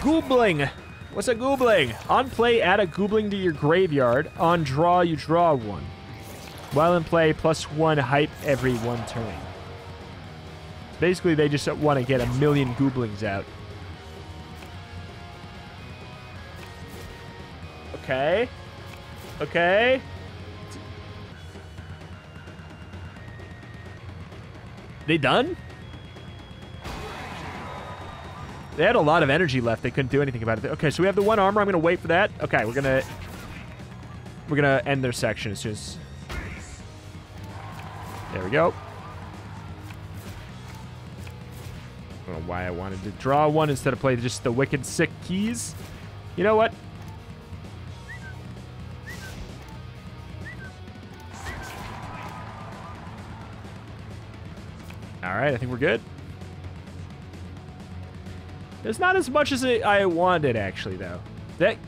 Goobling. What's a goobling? On play, add a goobling to your graveyard. On draw, you draw 1. While in play, +1 hype every 1 turn. Basically, they just want to get a million gooblings out. Okay. Okay. They done? They had a lot of energy left. They couldn't do anything about it. Okay, so we have the 1 armor. I'm going to wait for that. Okay, we're going to end their section as soon as... There we go. I don't know why I wanted to draw 1 instead of play just the wicked sick keys. You know what? All right, I think we're good. It's not as much as I wanted, actually, though. That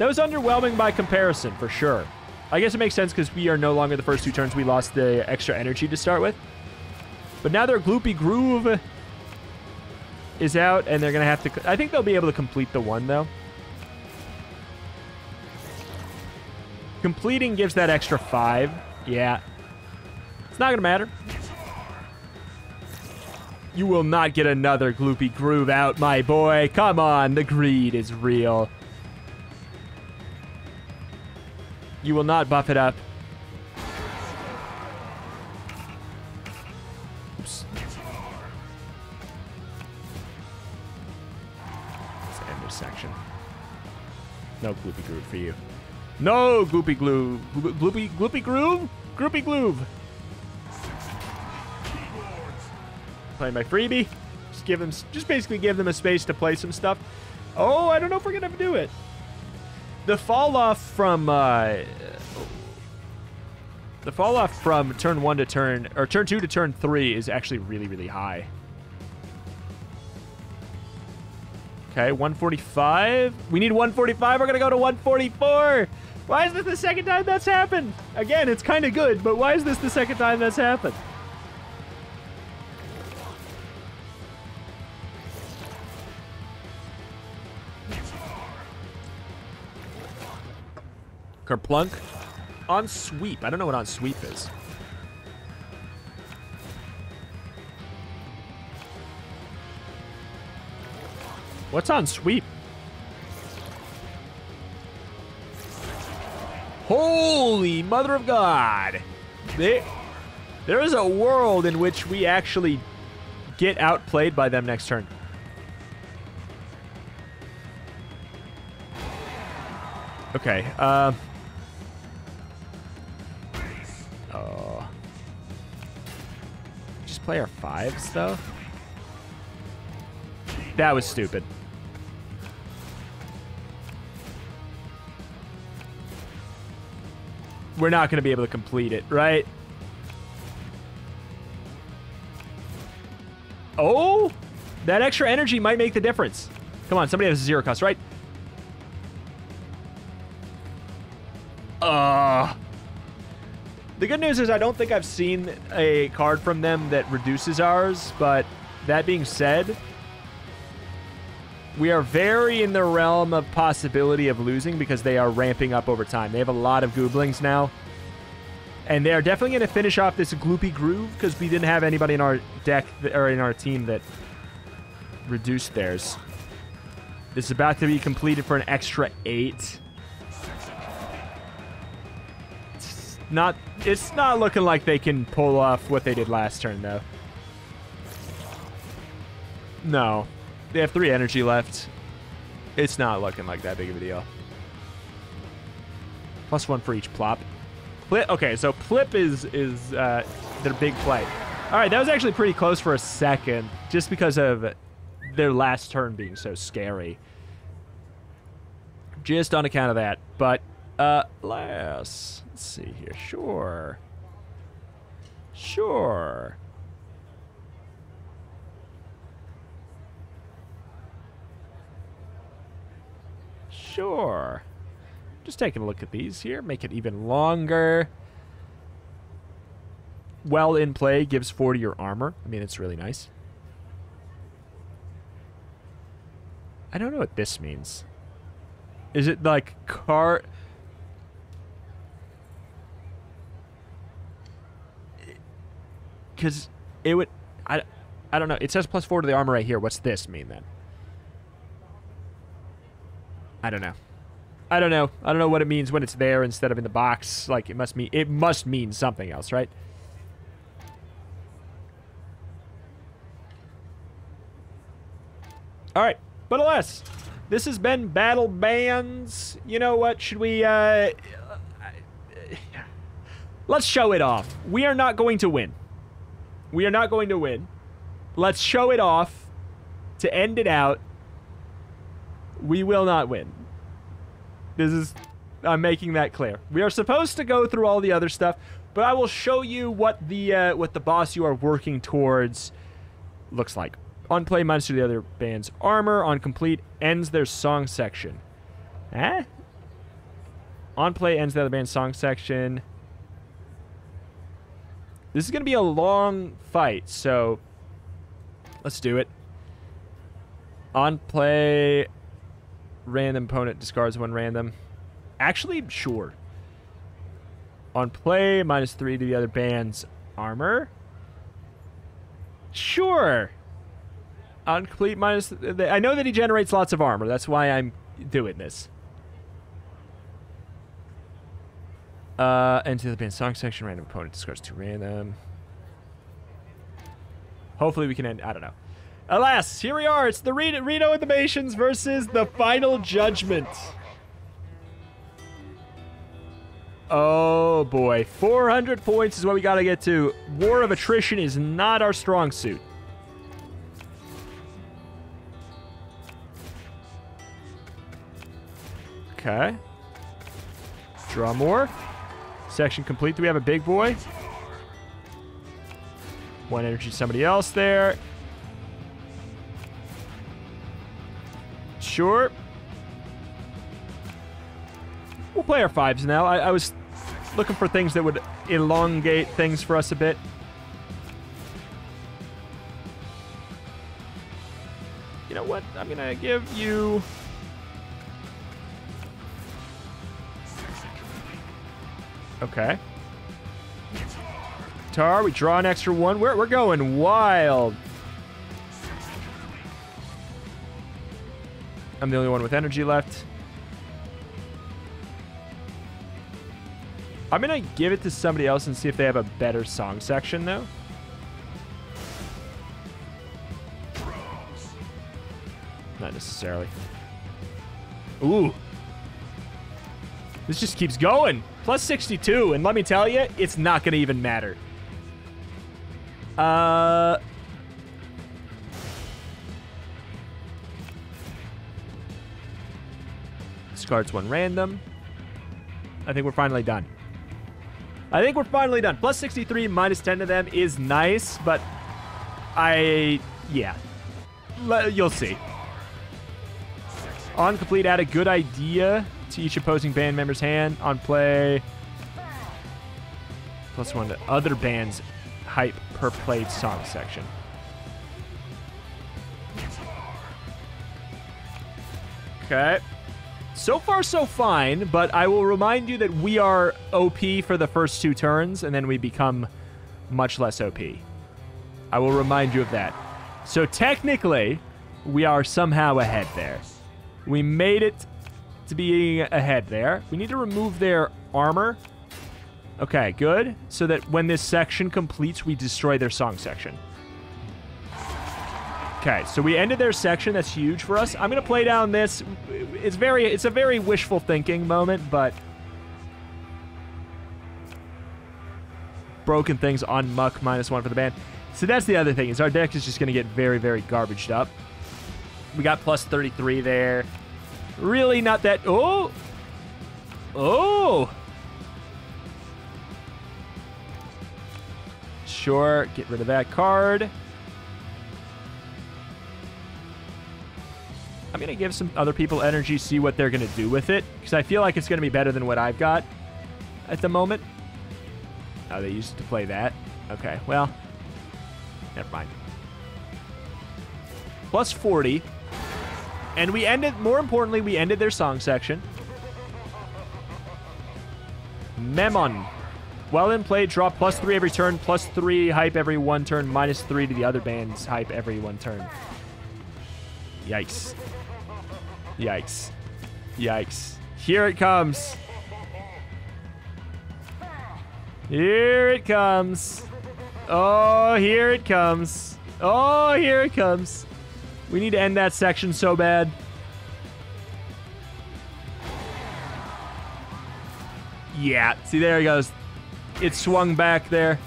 was underwhelming by comparison, for sure. I guess it makes sense because we are no longer the first 2 turns. We lost the extra energy to start with. But now their gloopy groove is out, and they're going to have to... I think they'll be able to complete the 1, though. Completing gives that extra 5. Yeah. It's not going to matter. You will not get another gloopy groove out, my boy. Come on, the greed is real. You will not buff it up. Oops. Let's end this section. No gloopy groove for you. No, Gloopy Glue. Gloopy Groove? Gloopy Glue. Play my freebie. Just basically give them a space to play some stuff. Oh, I don't know if we're gonna do it. The fall off from turn one to turn, or turn two to turn three, is actually really, really high. Okay, 145. We need 145. We're gonna go to 144. Why is this the second time that's happened? Again, it's kind of good, but why is this the second time that's happened? Kerplunk. On sweep. I don't know what on sweep is. What's on sweep? Holy mother of God. There is a world in which we actually get outplayed by them next turn. Okay, oh. Just play our fives, though? That was stupid. We're not going to be able to complete it, right? Oh! That extra energy might make the difference. Come on, somebody has a zero cost, right? The good news is I don't think I've seen a card from them that reduces ours, but that being said, we are very in the realm of possibility of losing because they are ramping up over time. They have a lot of Gooblings now, and they are definitely going to finish off this Gloopy Groove because we didn't have anybody in our deck or in our team that reduced theirs. This is about to be completed for an extra 8. It's not looking like they can pull off what they did last turn, though. No. They have 3 energy left. It's not looking like that big of a deal. Plus 1 for each plop. Plip, okay, so Plip is their big play. All right, that was actually pretty close for a second, just because of their last turn being so scary. Just on account of that, but... let's see here. Sure. Sure. Sure. Just taking a look at these here. Make it even longer. Well in play gives 4 to your armor. I mean, it's really nice. I don't know what this means. Is it like car... Because it would, I don't know. It says plus 4 to the armor right here. What's this mean then? I don't know. I don't know. I don't know what it means when it's there instead of in the box. Like it must mean something else, right? All right, but alas, this has been Battle Bands. You know what? Should we? Let's show it off. We are not going to win. We are not going to win. Let's show it off to end it out. We will not win. This is... I'm making that clear. We are supposed to go through all the other stuff, but I will show you what the boss you are working towards looks like. On play, minus to the other band's armor. On complete, ends their song section. Eh? On play, ends the other band's song section. This is going to be a long fight, so let's do it. On play, random opponent discards 1 random. Actually, sure. On play, minus 3 to the other band's armor. Sure. On complete, minus... I know that he generates lots of armor. That's why I'm doing this. And to the band song section, random opponent discards 2 random. Hopefully we can end, I don't know. Alas, here we are. It's the Rito and the Nations versus the Final Judgment. Oh boy, 400 points is what we gotta get to. War of attrition is not our strong suit. Okay. Draw more. Section complete. Do we have a big boy? One energy to somebody else there. Sure. We'll play our fives now. I was looking for things that would elongate things for us a bit. You know what? I'm gonna give you... Okay. Guitar, we draw an extra one. We're going wild. I'm the only one with energy left. I'm gonna give it to somebody else and see if they have a better song section, though. Not necessarily. Ooh. This just keeps going. Plus 62, and let me tell you, it's not gonna even matter. Discards one random. I think we're finally done. I think we're finally done. Plus 63, minus 10 to them is nice, but yeah. You'll see. On complete, add a good idea to each opposing band member's hand. On play, plus one to other band's hype per played song section. Okay. So far, so fine, but I will remind you that we are OP for the first two turns, and then we become much less OP. I will remind you of that. So technically, we are somehow ahead there. We made it to being ahead there. We need to remove their armor. Okay, good. So that when this section completes, we destroy their song section. Okay, so we ended their section. That's huge for us. I'm gonna play down this. It's a very wishful thinking moment, but broken things on muck, minus one for the band. So that's the other thing, is our deck is just gonna get very, very garbaged up. We got plus 33 there. Really not that. Oh, oh. Sure, get rid of that card. I'm going to give some other people energy, see what they're going to do with it, because I feel like it's going to be better than what I've got at the moment. Oh, they used to play that. Okay, well, never mind. Plus 40. And we ended, more importantly, we ended their song section. Memon. Well in play, draw plus 3 every turn, plus 3 hype every one turn, minus 3 to the other band's hype every one turn. Yikes. Yikes. Yikes. Here it comes. Here it comes. Oh, here it comes. Oh, here it comes. We need to end that section so bad. Yeah, see, there he goes. It swung back there.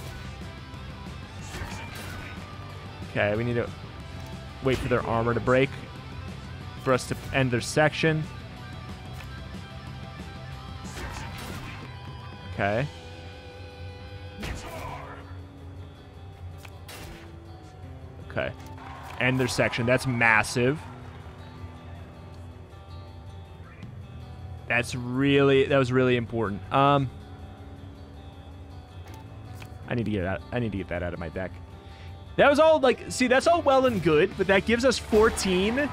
Okay, we need to wait for their armor to break for us to end their section. Okay. Okay. End their section. That's massive. That's really, that was really important. I need to get it out. I need to get that out of my deck. That was all, like, see, that's all well and good, but that gives us 14.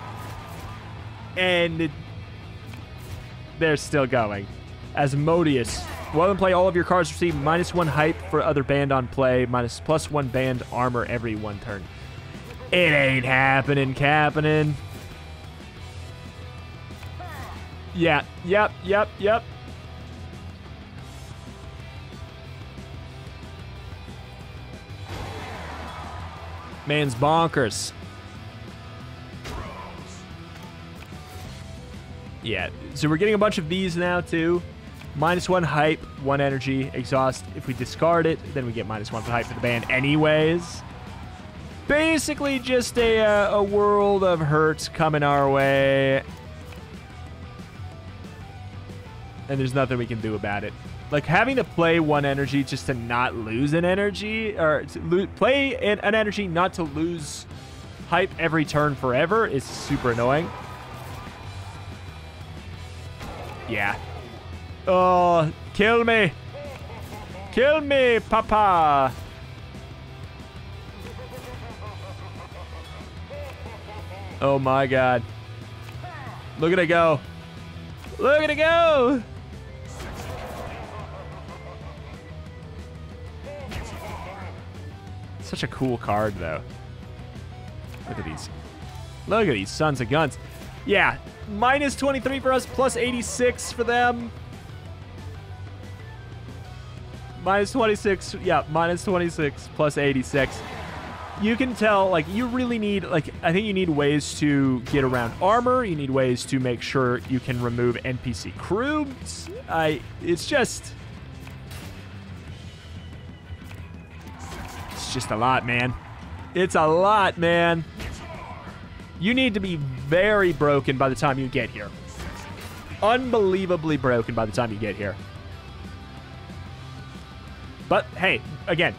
And they're still going. Asmodeus. Well in play, all of your cards receive minus 1 hype for other band on play, minus plus 1 band armor every one turn. It ain't happening, Kapanin. Yeah, yep. Man's bonkers. Yeah, so we're getting a bunch of these now, too. -1 hype, 1 energy, exhaust. If we discard it, then we get -1 for hype for the band anyways. Basically just a world of hurts coming our way. And there's nothing we can do about it. Like, having to play 1 energy just to not lose an energy, or to play an energy not to lose hype every turn forever is super annoying. Yeah. Oh, kill me. Kill me, Papa. Oh, my God. Look at it go. Look at it go. Such a cool card, though. Look at these. Look at these sons of guns. Yeah. -23 for us, +86 for them. -26, yeah, -26, +86. You can tell, like, you really need, like, I think you need ways to get around armor. You need ways to make sure you can remove NPC crews. It's just a lot, man. It's a lot, man. You need to be very broken by the time you get here. Unbelievably broken by the time you get here. But, hey, again,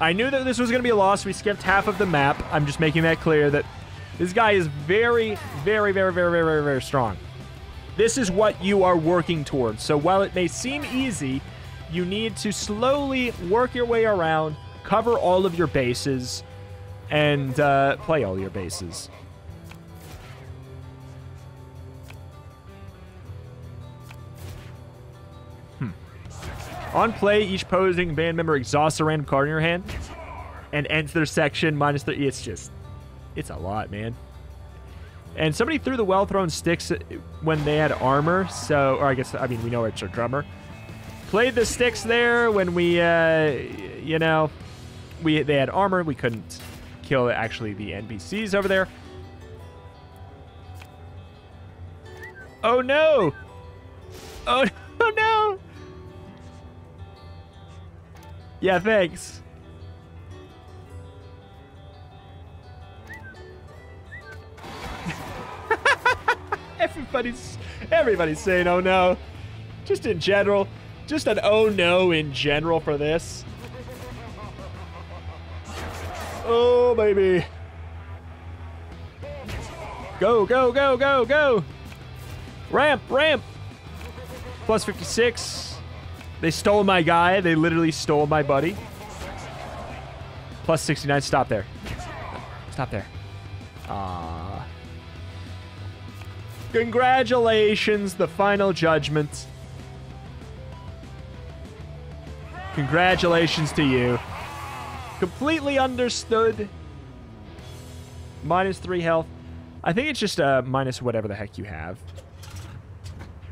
I knew that this was going to be a loss. We skipped half of the map. I'm just making that clear that this guy is very, very, very, very, very, very, very strong. This is what you are working towards. So while it may seem easy, you need to slowly work your way around, cover all of your bases, and play all your bases. On play, each posing band member exhausts a random card in your hand and ends their section -3. It's a lot, man. And somebody threw the well-thrown sticks when they had armor, so, or I guess, I mean, we know it's our drummer. Played the sticks there when we, you know, they had armor. We couldn't kill, actually, the NPCs over there. Oh, no! Oh, no! Yeah, thanks. Everybody's saying oh no. Just in general. Just an oh no in general for this. Oh, baby. Go, go, go, go, go. Ramp, ramp. +56. They stole my guy. They literally stole my buddy. +69. Stop there. Stop there. Congratulations, the Final Judgment. Congratulations to you. Completely understood. -3 health. I think it's just minus whatever the heck you have.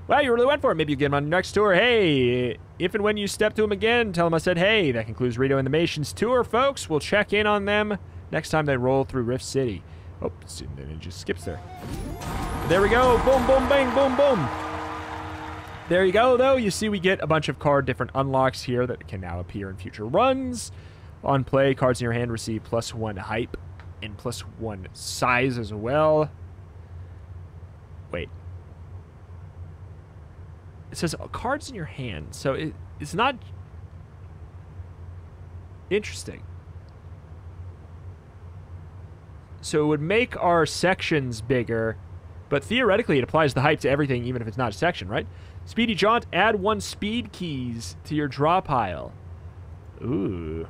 Wow, you really went for it. Maybe you get him on your next tour. Hey, if and when you step to him again, tell him I said, hey. That concludes Rito and the Nations tour, folks. We'll check in on them next time they roll through Rift City. Oh, and it just skips there. There we go. Boom, boom, bang, boom, boom. There you go, though. You see we get a bunch of card different unlocks here that can now appear in future runs. On play, cards in your hand receive +1 hype and +1 size as well. Wait. It says cards in your hand, so it's not interesting. So it would make our sections bigger, but theoretically it applies the hype to everything, even if it's not a section, right? Speedy Jaunt, add 1 speed keys to your draw pile. Ooh.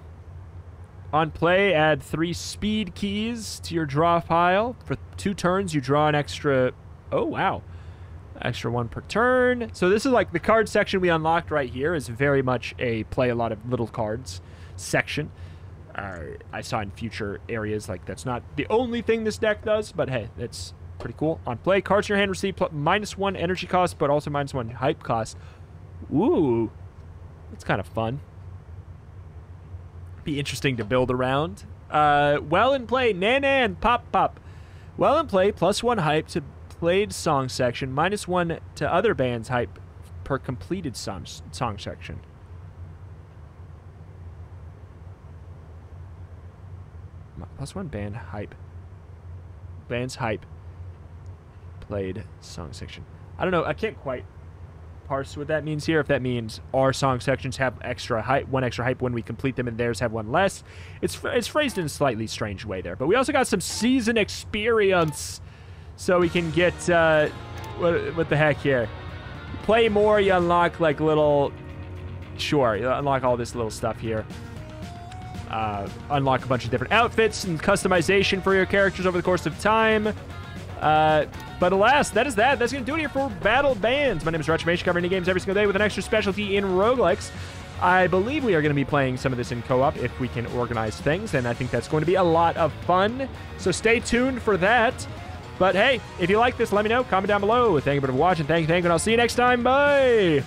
On play, add 3 speed keys to your draw pile. For 2 turns, you draw an extra... Oh, wow. Extra 1 per turn. So this is like the card section we unlocked right here is very much a play a lot of little cards section. I saw in future areas like that's not the only thing this deck does, but hey, that's pretty cool. On play, cards in your hand receive -1 energy cost, but also -1 hype cost. Ooh, that's kind of fun. Be interesting to build around. Well in play, nan pop pop. Well in play, +1 hype to played song section, -1 to other bands hype per completed song section. +1 band hype. Band's hype. Played song section. I don't know. I can't quite parse what that means here. If that means our song sections have extra hype, one extra hype when we complete them, and theirs have one less. It's phrased in a slightly strange way there. But we also got some season experience, so we can get what the heck here. Play more. You unlock like little. Sure, you unlock all this little stuff here. Unlock a bunch of different outfits and customization for your characters over the course of time. But alas, that is that. That's going to do it here for Battle Bands. My name is RetroMation, covering indie games every single day with an extra specialty in roguelikes. I believe we are going to be playing some of this in co-op if we can organize things, and I think that's going to be a lot of fun. So stay tuned for that. But hey, if you like this, let me know. Comment down below. Thank you for watching. Thank you, and I'll see you next time. Bye!